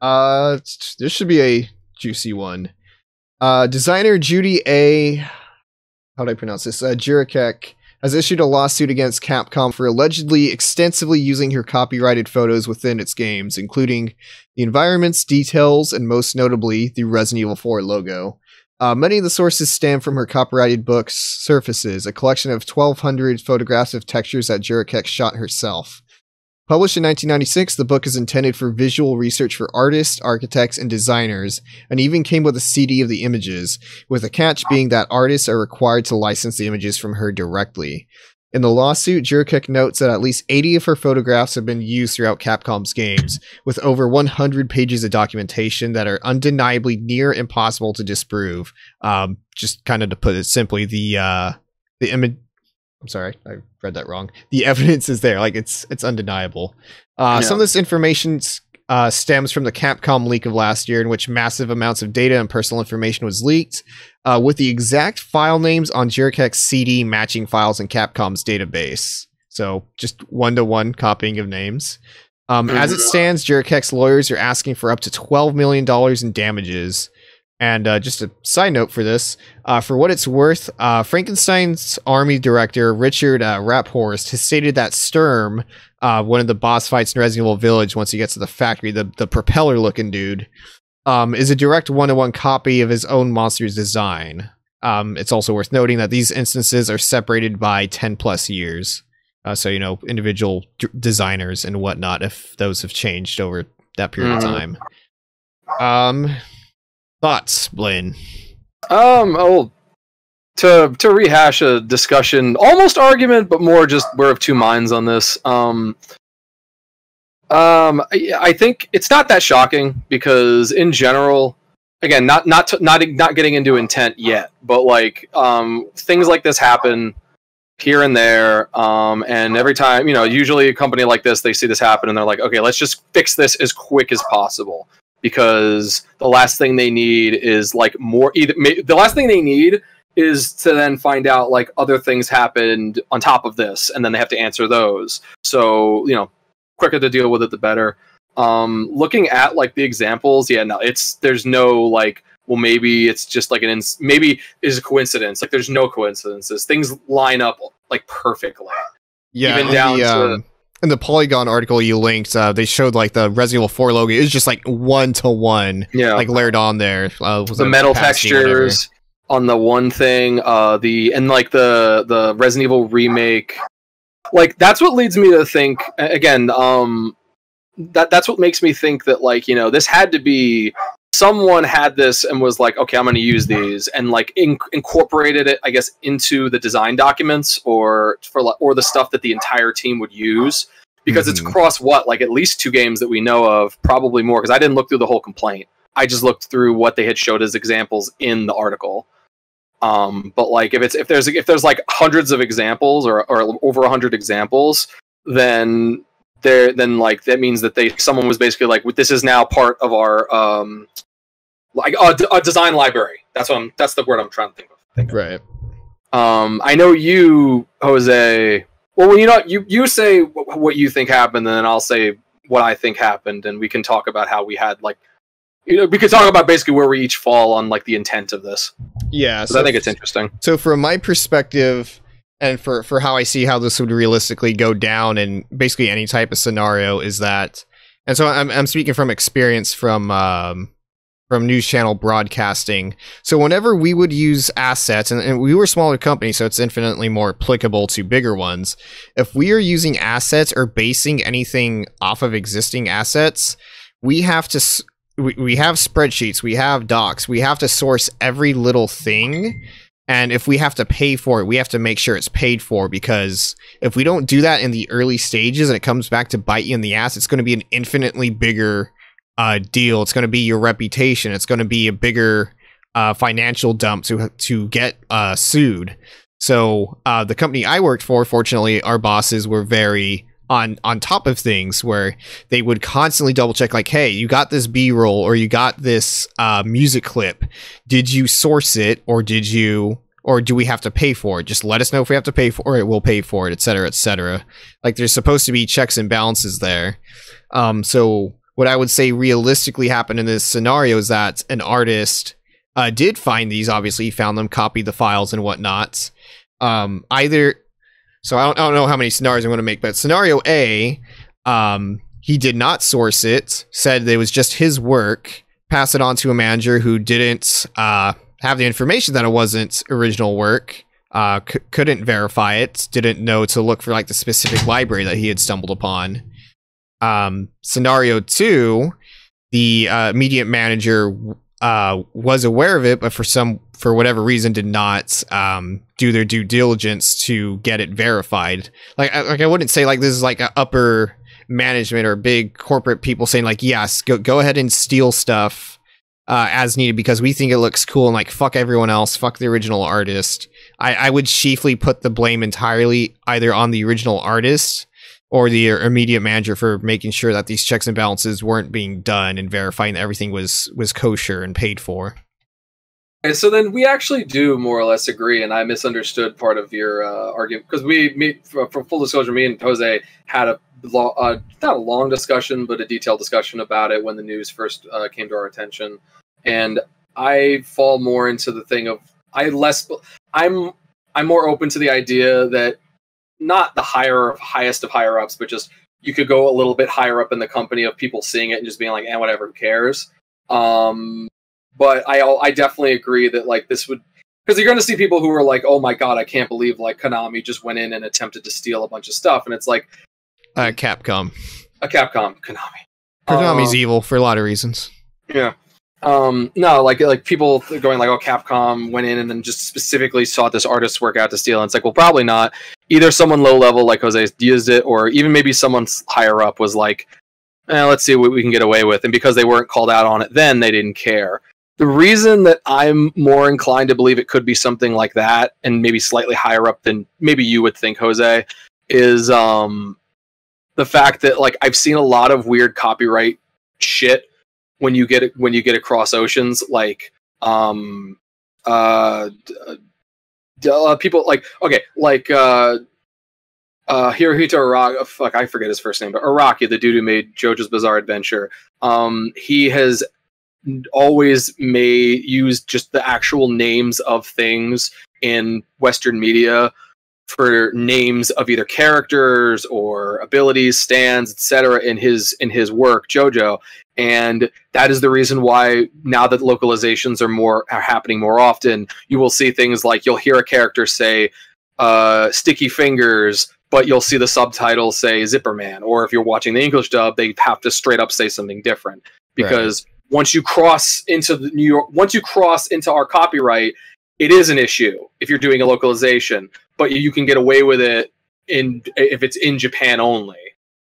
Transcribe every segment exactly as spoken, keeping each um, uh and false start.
Uh, this should be a juicy one. Uh, designer Judy A. How do I pronounce this? Uh, Juracek has issued a lawsuit against Capcom for allegedly extensively using her copyrighted photos within its games, including the environments, details, and most notably, the Resident Evil four logo. Uh, many of the sources stem from her copyrighted book, Surfaces, a collection of twelve hundred photographs of textures that Juracek shot herself. Published in nineteen ninety-six, the book is intended for visual research for artists, architects, and designers, and even came with a C D of the images, with a catch being that artists are required to license the images from her directly. In the lawsuit, Juracek notes that at least eighty of her photographs have been used throughout Capcom's games, with over one hundred pages of documentation that are undeniably near impossible to disprove. Um, just kind of to put it simply, the uh, the image... I'm sorry, I read that wrong. The evidence is there. Like, it's it's undeniable. Uh, yeah. Some of this information uh, stems from the Capcom leak of last year, in which massive amounts of data and personal information was leaked, uh, with the exact file names on Juracek's C D matching files in Capcom's database. So, just one-to-one copying of names. Um, mm-hmm. As it stands, Juracek's lawyers are asking for up to twelve million dollars in damages. And uh, just a side note for this, uh, for what it's worth, uh, Frankenstein's Army director Richard uh, Raphorst has stated that Sturm, uh, one of the boss fights in Resident Evil Village, once he gets to the factory, the, the propeller-looking dude, um, is a direct one-to-one copy of his own monster's design. Um, it's also worth noting that these instances are separated by ten-plus years. Uh, so, you know, individual d- designers and whatnot, if those have changed over that period mm. of time. Um... Thoughts, Blaine? Um, oh, to to rehash a discussion, almost argument, but more just we're of two minds on this. Um, um, I, I think it's not that shocking because, in general, again, not not to, not not getting into intent yet, but like um, things like this happen here and there, um, and every time, you know, usually a company like this, they see this happen and they're like, okay, let's just fix this as quick as possible. Because the last thing they need is like more. Either may, the last thing they need is to then find out like other things happened on top of this, and then they have to answer those. So, you know, quicker to deal with it, the better. Um, looking at like the examples, yeah, no, it's there's no like. Well, maybe it's just like an ins maybe is a coincidence. Like, there's no coincidences. Things line up like perfectly. Yeah, even down the, to. Um... In the Polygon article you linked, uh, they showed like the Resident Evil four logo. It was just like one to one, yeah, like layered on there. Uh, was the metal textures on the one thing, uh, the and like the the Resident Evil remake. Like, that's what leads me to think again. Um, that that's what makes me think that, like, you know, this had to be someone had this and was like, okay, I'm going to use these, and like in incorporated it, I guess, into the design documents or for or the stuff that the entire team would use, because mm-hmm. it's across what, like at least two games that we know of, probably more, because I didn't look through the whole complaint. I just looked through what they had showed as examples in the article. Um, but like if it's if there's if there's like hundreds of examples or or over a hundred examples, then. There, then, like that means that they someone was basically like, "This is now part of our um, like a, a design library." That's what I'm. That's the word I'm trying to think of. Think right. Of. Um, I know you, Jose. Well, well, you know, you you say what you think happened, and then I'll say what I think happened, and we can talk about how we had like, you know, we could talk about basically where we each fall on like the intent of this. Yeah, so I think it's interesting. So, from my perspective. And for, for how I see how this would realistically go down in basically any type of scenario is that, and so I'm I'm speaking from experience from um, from news channel broadcasting. So whenever we would use assets, and, and we were a smaller company, so it's infinitely more applicable to bigger ones. If we are using assets or basing anything off of existing assets, we have to s we we have spreadsheets, we have docs, we have to source every little thing. And if we have to pay for it, we have to make sure it's paid for, because if we don't do that in the early stages and it comes back to bite you in the ass, it's going to be an infinitely bigger uh, deal. It's going to be your reputation. It's going to be a bigger uh, financial dump to to get uh, sued. So uh, the company I worked for, fortunately, our bosses were very on on top of things, where they would constantly double check, like, hey, you got this B-roll or you got this uh, music clip. Did you source it, or did you, or do we have to pay for it? Just let us know if we have to pay for it. We'll pay for it, et cetera, et cetera. Like, there's supposed to be checks and balances there. Um, so what I would say realistically happened in this scenario is that an artist uh, did find these, obviously found them, copied the files and whatnot. Um, either, so I don't, I don't know how many scenarios I'm going to make, but scenario A, um, he did not source it, said that it was just his work, pass it on to a manager who didn't uh, have the information that it wasn't original work, uh, c couldn't verify it, didn't know to look for like the specific library that he had stumbled upon. Um, scenario two, the uh, immediate manager uh, was aware of it, but for some, for whatever reason, did not um, do their due diligence to get it verified. Like, I, like I wouldn't say like this is like an upper management or big corporate people saying like, yes, go go ahead and steal stuff uh, as needed because we think it looks cool and like fuck everyone else, fuck the original artist. I, I would chiefly put the blame entirely either on the original artist or the immediate manager for making sure that these checks and balances weren't being done and verifying that everything was was kosher and paid for. And so then we actually do more or less agree, and I misunderstood part of your uh, argument because we, me, for, for full disclosure, me and Jose had a lo uh, not a long discussion, but a detailed discussion about it when the news first uh, came to our attention. And I fall more into the thing of I less I'm I'm more open to the idea that not the higher highest of higher ups, but just you could go a little bit higher up in the company of people seeing it and just being like, eh, whatever, who cares? Um, But I I definitely agree that like this would, because you're going to see people who are like, oh my god, I can't believe like Konami just went in and attempted to steal a bunch of stuff, and it's like, uh, Capcom, a Capcom, Konami, Konami's um, evil for a lot of reasons. Yeah, um, no, like like people going like, oh, Capcom went in and then just specifically sought this artist's work out to steal, and it's like, well, probably not. Either someone low level like Jose used it, or even maybe someone higher up was like, eh, let's see what we can get away with, and because they weren't called out on it, then they didn't care. The reason that I'm more inclined to believe it could be something like that, and maybe slightly higher up than maybe you would think, Jose, is um, the fact that like I've seen a lot of weird copyright shit when you get when you get across oceans, like um, uh, uh, people like okay, like uh, uh, Hirohito Araki. Oh, fuck, I forget his first name, but Araki, the dude who made JoJo's Bizarre Adventure, um, he has always may use just the actual names of things in Western media for names of either characters or abilities, stands, et cetera in his in his work, JoJo. And that is the reason why now that localizations are more are happening more often, you will see things like you'll hear a character say uh sticky fingers, but you'll see the subtitle say Zipper Man, or if you're watching the English dub, they have to straight up say something different because right. Once you cross into the New York, once you cross into our copyright, it is an issue if you're doing a localization, but you can get away with it in if it's in Japan only.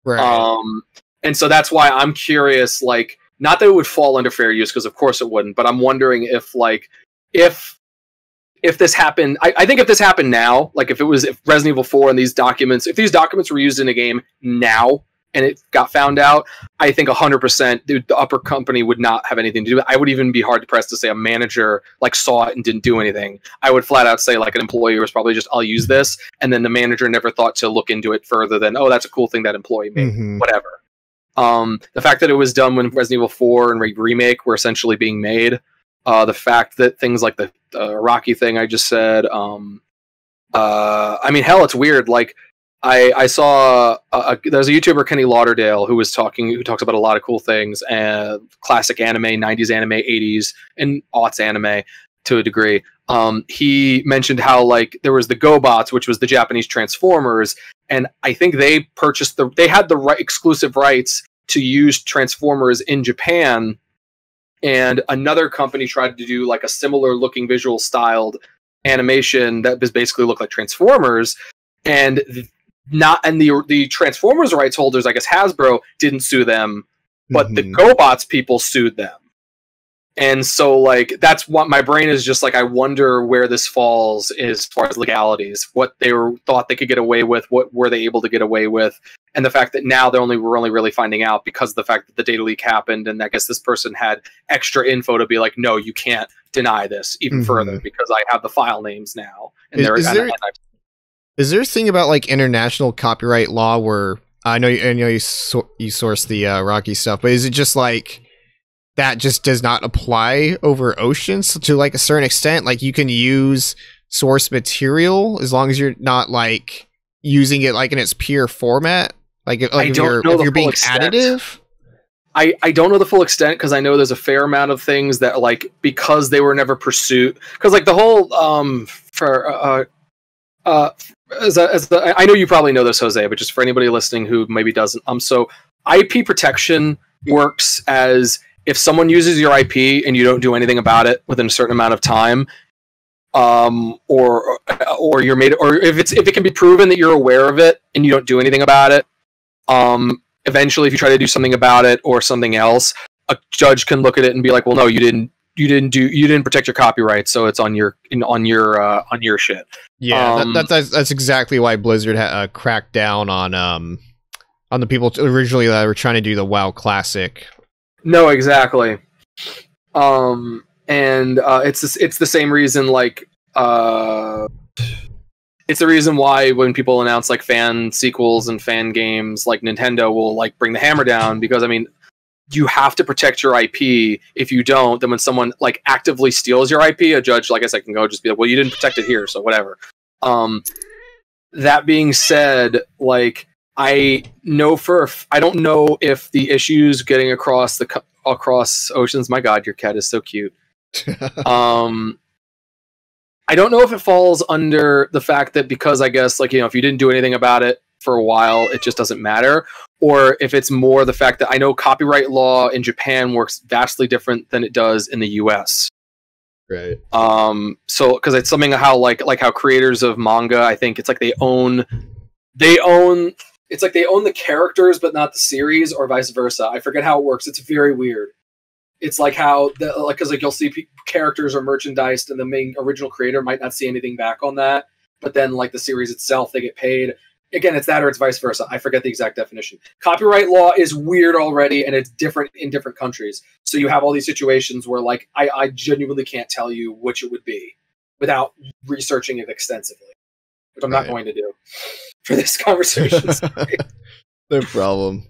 Right. Um, and so that's why I'm curious, like, not that it would fall under fair use because of course it wouldn't, but I'm wondering if, like, if if this happened, I, I think if this happened now, like if it was if Resident Evil four and these documents, if these documents were used in a game now, and it got found out, I think one hundred percent the upper company would not have anything to do with it. I would even be hard-pressed to say a manager like saw it and didn't do anything. I would flat-out say like an employee was probably just, I'll use this, and then the manager never thought to look into it further than, oh, that's a cool thing that employee made, mm-hmm. whatever. Um, the fact that it was done when Resident Evil four and Re Remake were essentially being made, uh, the fact that things like the, the Araki thing I just said, um, uh, I mean, hell, it's weird, like, I, I saw uh, there's a YouTuber, Kenny Lauderdale, who was talking, who talks about a lot of cool things, uh, classic anime, nineties anime, eighties, and aughts anime to a degree. Um, he mentioned how like there was the GoBots, which was the Japanese Transformers, and I think they purchased the they had the right exclusive rights to use Transformers in Japan, and another company tried to do like a similar looking visual styled animation that was basically looked like Transformers, and th Not and the the Transformers rights holders, I guess Hasbro didn't sue them, but mm-hmm. the GoBots people sued them, and so like that's what my brain is just like. I wonder where this falls as far as legalities, what they were thought they could get away with, what were they able to get away with, and the fact that now they're only we're only really finding out because of the fact that the data leak happened, and I guess this person had extra info to be like, no, you can't deny this even mm-hmm. further because I have the file names now, and is, they're is there... and I, Is there a thing about like international copyright law where I know you, I know you so you source the uh, Rocky stuff, but is it just like that just does not apply over oceans to like a certain extent? Like you can use source material as long as you're not like using it like in its pure format. Like, like I if don't you're, know if you're being extent. additive. I, I don't know the full extent because I know there's a fair amount of things that like because they were never pursued because like the whole um for uh uh as a, as the, I know you probably know this, Jose, but just for anybody listening who maybe doesn't, um so I P protection works as if someone uses your I P and you don't do anything about it within a certain amount of time, um or or you're made or if it's if it can be proven that you're aware of it and you don't do anything about it, um. Eventually, if you try to do something about it or something else, a judge can look at it and be like, "Well, no, you didn't. You didn't do. You didn't protect your copyright, so it's on your in, on your uh, on your shit." Yeah, um, that, that's that's exactly why Blizzard ha uh, cracked down on um on the people originally that were trying to do the WoW Classic. No, exactly. Um, and uh, it's this, it's the same reason like uh. It's the reason why when people announce like fan sequels and fan games, like Nintendo will like bring the hammer down because I mean, you have to protect your I P. If you don't, then when someone like actively steals your I P, a judge, like I said, can go just be like, well, you didn't protect it here, so whatever. Um, that being said, like I know for I don't know if the issues getting across the across oceans. My God, your cat is so cute. um. I don't know if it falls under the fact that because I guess like, you know, if you didn't do anything about it for a while, it just doesn't matter. Or if it's more the fact that I know copyright law in Japan works vastly different than it does in the U S. Right. Um, so, cause it's something how like, like how creators of manga, I think it's like they own, they own, it's like they own the characters, but not the series or vice versa. I forget how it works. It's very weird. It's like how, the, like, because like you'll see p characters are merchandised, and the main original creator might not see anything back on that. But then, like the series itself, they get paid. Again, it's that or it's vice versa. I forget the exact definition. Copyright law is weird already, and it's different in different countries. So you have all these situations where, like, I, I genuinely can't tell you which it would be without researching it extensively, which I'm not right. going to do for this conversation. No problem.